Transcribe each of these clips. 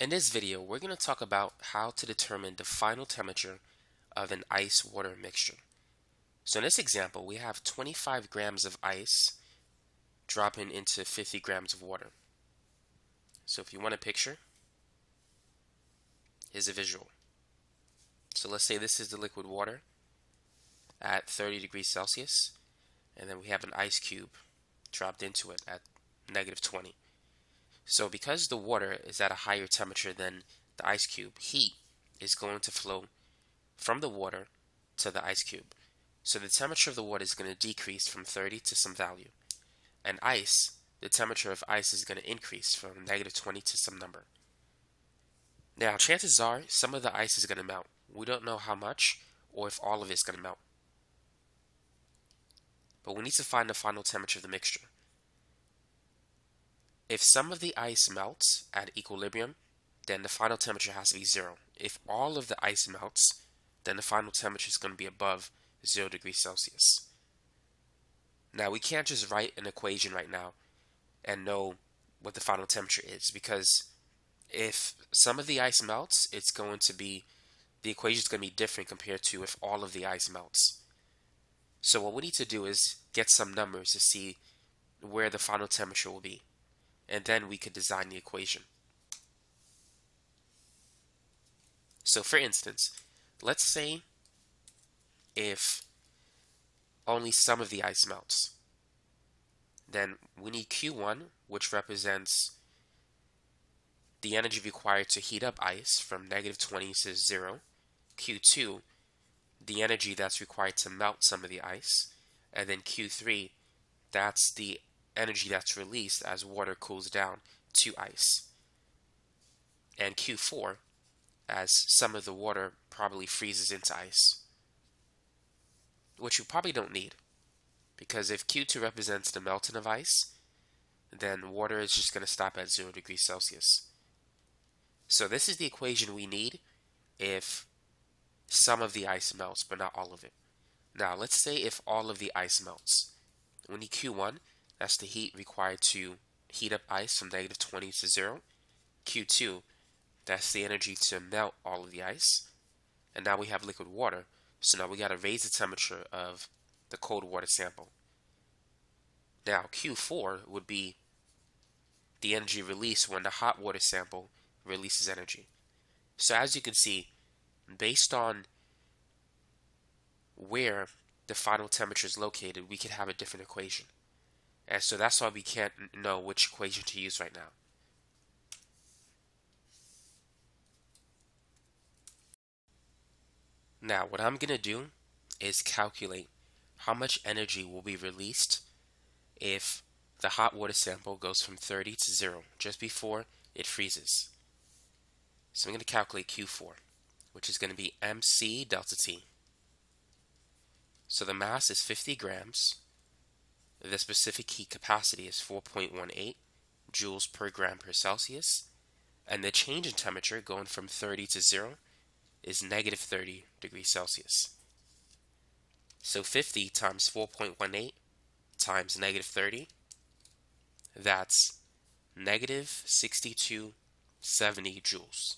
In this video, we're going to talk about how to determine the final temperature of an ice-water mixture. So in this example, we have 25 grams of ice dropping into 50 grams of water. So if you want a picture, here's a visual. So let's say this is the liquid water at 30 degrees Celsius, and then we have an ice cube dropped into it at negative 20. So because the water is at a higher temperature than the ice cube, heat is going to flow from the water to the ice cube. So the temperature of the water is going to decrease from 30 to some value. And ice, the temperature of ice is going to increase from negative 20 to some number. Now chances are some of the ice is going to melt. We don't know how much or if all of it is going to melt. But we need to find the final temperature of the mixture. If some of the ice melts at equilibrium, then the final temperature has to be 0. If all of the ice melts, then the final temperature is going to be above 0 degrees Celsius. Now, we can't just write an equation right now and know what the final temperature is, because if some of the ice melts, it's going to be, the equation is going to be different compared to if all of the ice melts. So what we need to do is get some numbers to see where the final temperature will be, and then we could design the equation. So for instance, let's say if only some of the ice melts, then we need Q1, which represents the energy required to heat up ice from negative 20 to 0, Q2, the energy that's required to melt some of the ice, and then Q3, that's the energy that's released as water cools down to ice, and Q4 as some of the water probably freezes into ice, which you probably don't need, because if Q2 represents the melting of ice, then water is just going to stop at 0 degrees Celsius. So this is the equation we need if some of the ice melts but not all of it. Now let's say if all of the ice melts, we need Q1, that's the heat required to heat up ice from negative 20 to 0. Q2, that's the energy to melt all of the ice. And now we have liquid water, so now we got to raise the temperature of the cold water sample. Now Q4 would be the energy released when the hot water sample releases energy. So as you can see, based on where the final temperature is located, we could have a different equation. And so that's why we can't know which equation to use right now. Now, what I'm going to do is calculate how much energy will be released if the hot water sample goes from 30 to 0, just before it freezes. So I'm going to calculate Q4, which is going to be mc delta T. So the mass is 50 grams. The specific heat capacity is 4.18 joules per gram per Celsius, and the change in temperature going from 30 to 0 is negative 30 degrees Celsius. So 50 times 4.18 times negative 30, that's negative 6270 joules.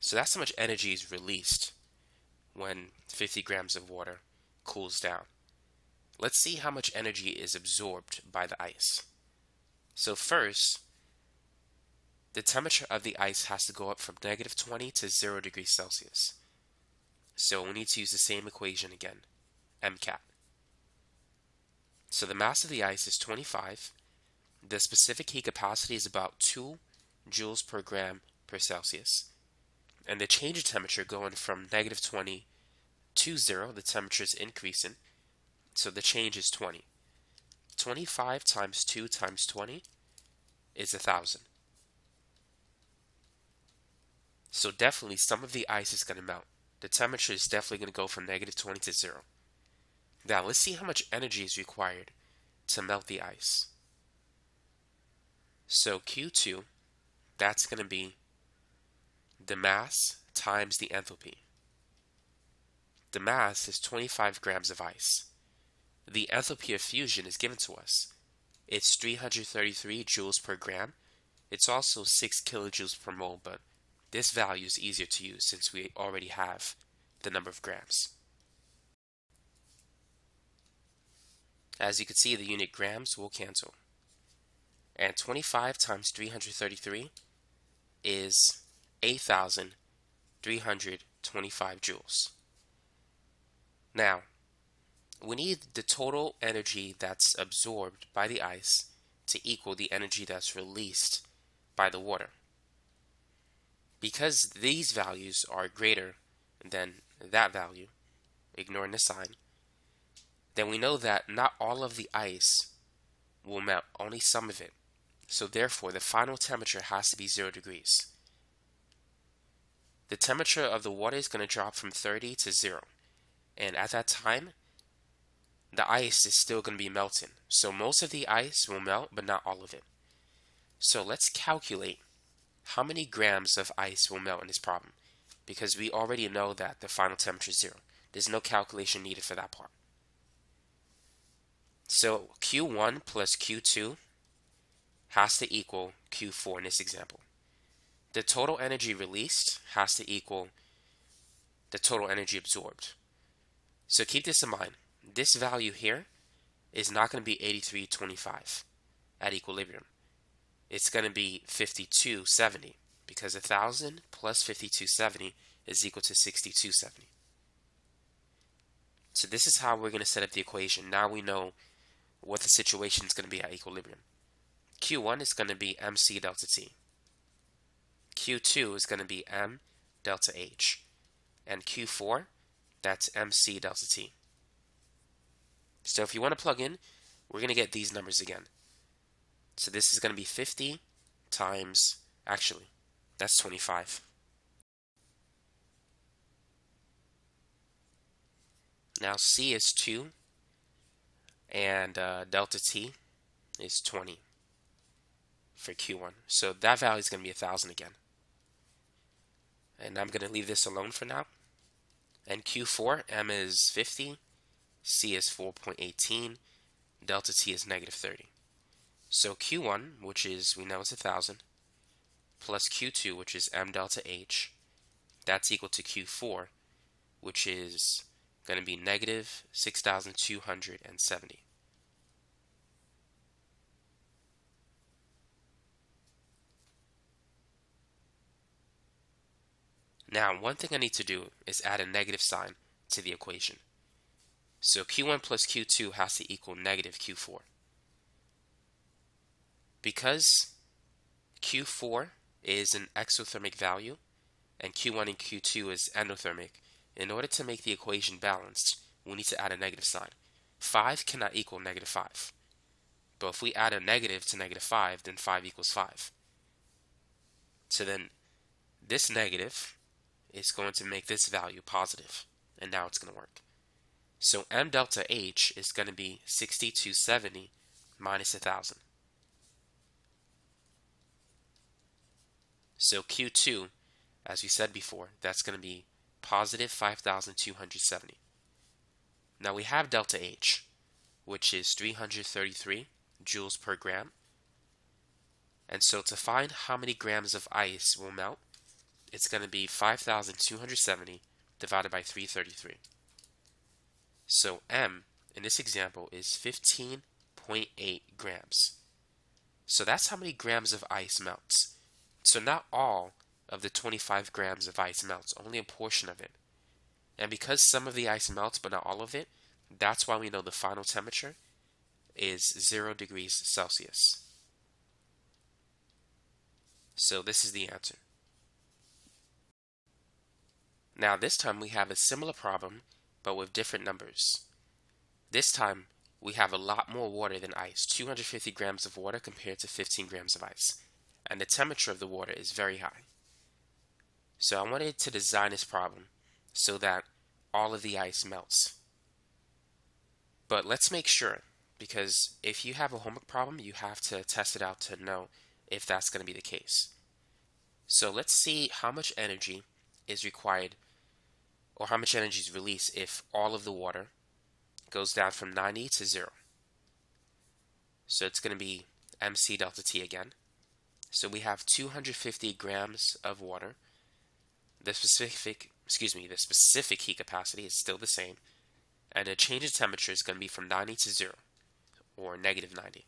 So that's how much energy is released when 50 grams of water cools down. Let's see how much energy is absorbed by the ice. So first, the temperature of the ice has to go up from negative 20 to 0 degrees Celsius. So we need to use the same equation again, MCAT. So the mass of the ice is 25. The specific heat capacity is about 2 joules per gram per Celsius. And the change in temperature going from negative 20 to 0, the temperature is increasing, so the change is 20. 25 times 2 times 20 is 1,000. So definitely some of the ice is going to melt. The temperature is definitely going to go from negative 20 to 0. Now let's see how much energy is required to melt the ice. So Q2, that's going to be the mass times the enthalpy. The mass is 25 grams of ice. The enthalpy of fusion is given to us. It's 333 joules per gram, It's also 6 kilojoules per mole, but this value is easier to use since we already have the number of grams. As you can see, the unit grams will cancel. And 25 times 333 is 8,325 joules. Now, we need the total energy that's absorbed by the ice to equal the energy that's released by the water. Because these values are greater than that value, ignoring the sign, then we know that not all of the ice will melt, only some of it. So therefore, the final temperature has to be 0 degrees. The temperature of the water is going to drop from 30 to 0. And at that time, the ice is still going to be melting. So most of the ice will melt, but not all of it. So let's calculate how many grams of ice will melt in this problem, because we already know that the final temperature is 0. There's no calculation needed for that part. So Q1 plus Q2 has to equal Q4 in this example. The total energy released has to equal the total energy absorbed. So keep this in mind. This value here is not going to be 83.25 at equilibrium. It's going to be 52.70 because 1,000 plus 52.70 is equal to 62.70. So this is how we're going to set up the equation. Now we know what the situation is going to be at equilibrium. Q1 is going to be mc delta t. Q2 is going to be m delta h. And Q4, that's mc delta t. So if you want to plug in, we're going to get these numbers again. So this is going to be 50 times, actually, that's 25. Now C is 2 and delta T is 20 for Q1. So that value is going to be 1,000 again. And I'm going to leave this alone for now. And Q4, M is 50. C is 4.18, delta T is -30. So Q1, which is, we know it's 1,000, plus Q2, which is m delta H, that's equal to Q4, which is going to be -6,270. Now, one thing I need to do is add a negative sign to the equation. So Q1 plus Q2 has to equal -Q4. Because Q4 is an exothermic value and Q1 and Q2 is endothermic, in order to make the equation balanced, we need to add a negative sign. 5 cannot equal -5. But if we add a negative to -5, then 5 equals 5. So then this negative is going to make this value positive, and now it's going to work. So m delta h is going to be 62.70 minus 1,000. So Q2, as we said before, that's going to be positive 5,270. Now we have delta h, which is 333 joules per gram. And so to find how many grams of ice will melt, it's going to be 5,270 divided by 333. So M in this example is 15.8 grams. So that's how many grams of ice melts. So not all of the 25 grams of ice melts, only a portion of it. And because some of the ice melts but not all of it, that's why we know the final temperature is 0 degrees Celsius. So this is the answer. Now this time we have a similar problem, but with different numbers. This time, we have a lot more water than ice, 250 grams of water compared to 15 grams of ice. And the temperature of the water is very high. So I wanted to design this problem so that all of the ice melts. But let's make sure, because if you have a homework problem, you have to test it out to know if that's going to be the case. So let's see how much energy is required, or how much energy is released if all of the water goes down from 90 to 0. So it's going to be mc delta t again. So we have 250 grams of water. The specific heat capacity is still the same, and the change in temperature is going to be from 90 to 0, or negative 90.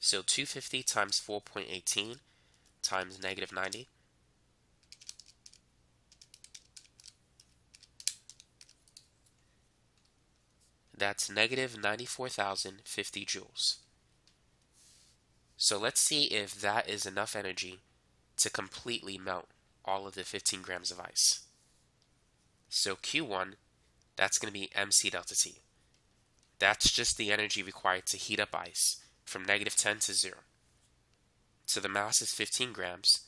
So 250 times 4.18 times negative 90 . That's negative 94,050 joules. So let's see if that is enough energy to completely melt all of the 15 grams of ice. So Q1, that's going to be MC delta T. That's just the energy required to heat up ice from negative 10 to 0. So the mass is 15 grams,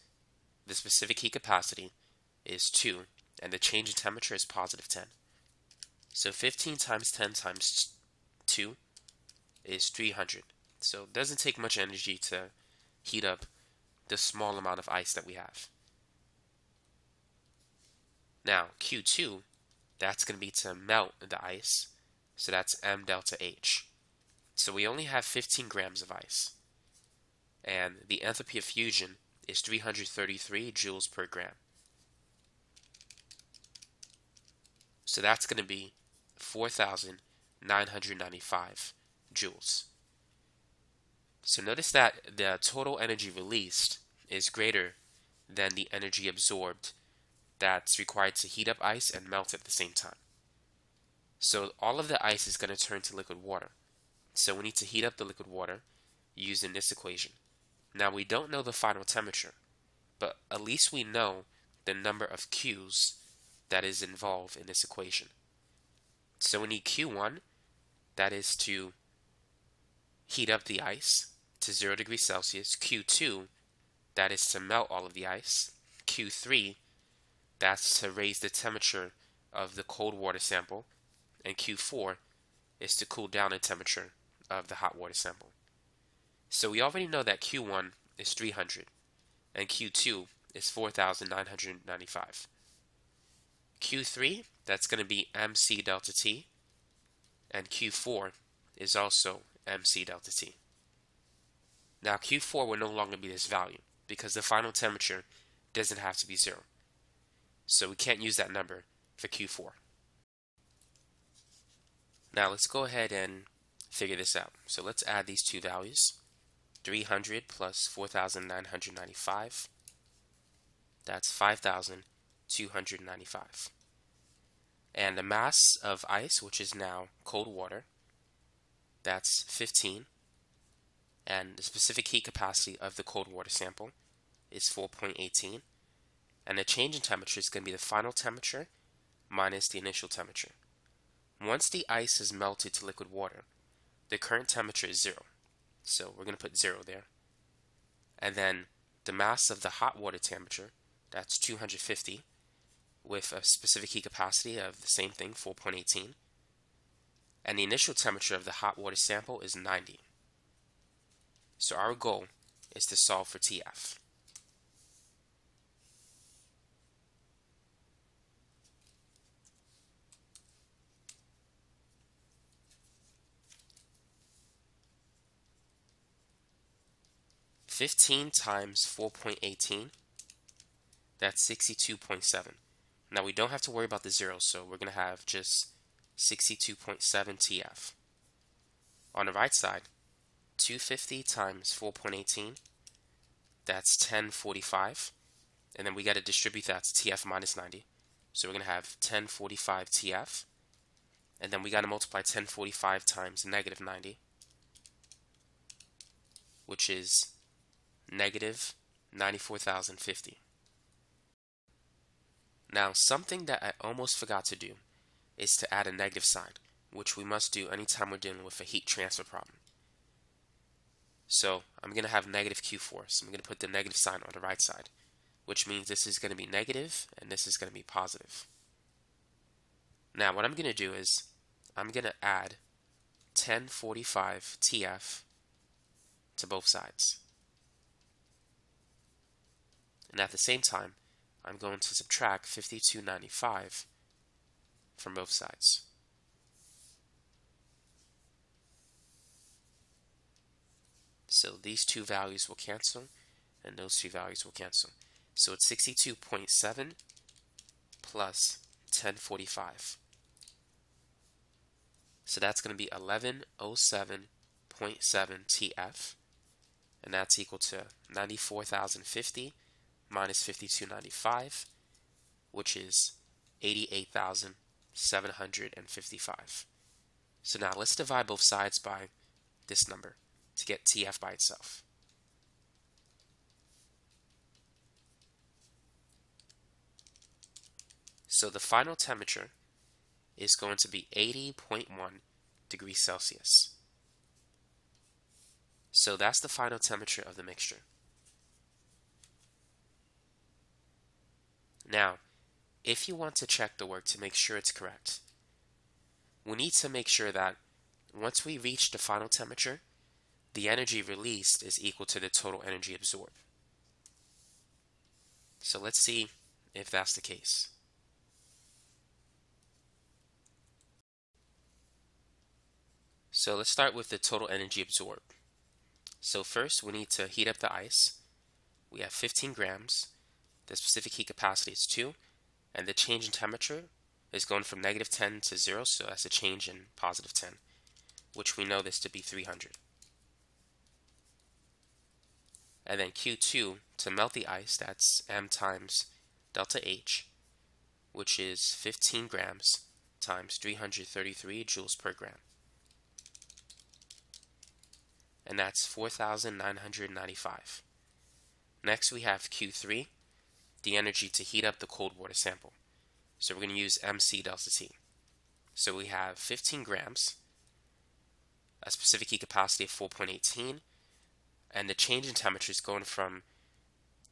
the specific heat capacity is 2, and the change in temperature is positive 10. So 15 times 10 times 2 is 300. So it doesn't take much energy to heat up the small amount of ice that we have. Now Q2, that's going to be to melt the ice. So that's M delta H. So we only have 15 grams of ice. And the enthalpy of fusion is 333 joules per gram. So that's going to be 4,995 joules. So notice that the total energy released is greater than the energy absorbed that's required to heat up ice and melt at the same time. So all of the ice is going to turn to liquid water. So we need to heat up the liquid water using this equation. Now we don't know the final temperature, but at least we know the number of Q's that is involved in this equation. So we need Q1, that is to heat up the ice to 0 degrees Celsius. Q2, that is to melt all of the ice. Q3, that's to raise the temperature of the cold water sample. And Q4 is to cool down the temperature of the hot water sample. So we already know that Q1 is 300 and Q2 is 4,995. Q3, that's going to be MC delta T, and Q4 is also MC delta T. Now Q4 will no longer be this value because the final temperature doesn't have to be 0. So we can't use that number for Q4. Now let's go ahead and figure this out. So let's add these two values. 300 plus 4,995, that's 5,295. And the mass of ice, which is now cold water, that's 15. And the specific heat capacity of the cold water sample is 4.18. And the change in temperature is going to be the final temperature minus the initial temperature. Once the ice is melted to liquid water, the current temperature is 0. So we're going to put 0 there. And then the mass of the hot water temperature, that's 250. With a specific heat capacity of the same thing, 4.18. And the initial temperature of the hot water sample is 90. So our goal is to solve for TF. (15 times 4.18), that's 62.7. Now we don't have to worry about the zeros, so we're going to have just 62.7 TF. On the right side, 250 times 4.18, that's 1045. And then we got to distribute that to TF minus 90. So we're going to have 1045 TF. And then we got to multiply 1045 times negative 90, which is negative 94,050. Now, something that I almost forgot to do is to add a negative sign, which we must do anytime we're dealing with a heat transfer problem. So I'm going to have negative Q4, so I'm going to put the negative sign on the right side, which means this is going to be negative and this is going to be positive. Now, what I'm going to do is I'm going to add 1045 TF to both sides. And at the same time, I'm going to subtract 5295 from both sides. So these two values will cancel, and those two values will cancel. So it's 62.7 plus 1045. So that's going to be 1107.7 TF, and that's equal to 94,050 minus 5295, which is 88,755. So now let's divide both sides by this number to get TF by itself. So the final temperature is going to be 80.1 degrees Celsius. So that's the final temperature of the mixture. Now, if you want to check the work to make sure it's correct, we need to make sure that once we reach the final temperature, the energy released is equal to the total energy absorbed. So let's see if that's the case. So let's start with the total energy absorbed. So first we need to heat up the ice. We have 15 grams. The specific heat capacity is 2, and the change in temperature is going from negative 10 to 0, so that's a change in positive 10, which we know this to be 300. And then Q2, to melt the ice, that's M times delta H, which is 15 grams times 333 joules per gram. And that's 4,995. Next we have Q3, the energy to heat up the cold water sample. So we're going to use MC delta T. So we have 15 grams, a specific heat capacity of 4.18, and the change in temperature is going from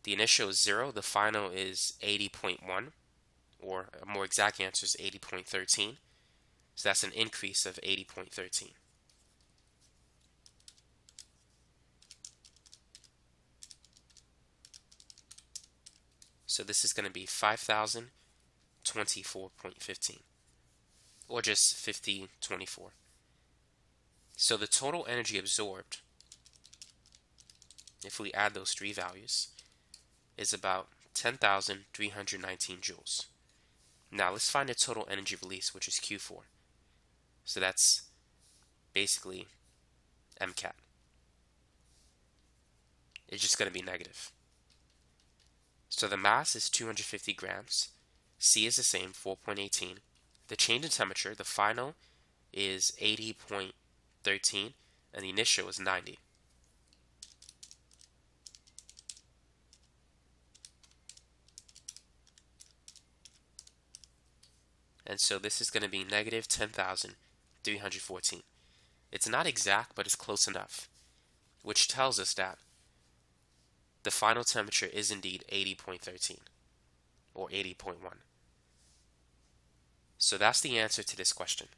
the initial is 0, the final is 80.1, or a more exact answer is 80.13. So that's an increase of 80.13. So this is going to be 5,024.15, or just 5024. So the total energy absorbed, if we add those three values, is about 10,319 joules. Now let's find the total energy release, which is Q4. So that's basically MCAT. It's just going to be negative. So the mass is 250 grams. C is the same, 4.18. The change in temperature, the final is 80.13, and the initial is 90. And so this is going to be negative 10,314. It's not exact, but it's close enough, which tells us that the final temperature is indeed 80.13, or 80.1. So that's the answer to this question.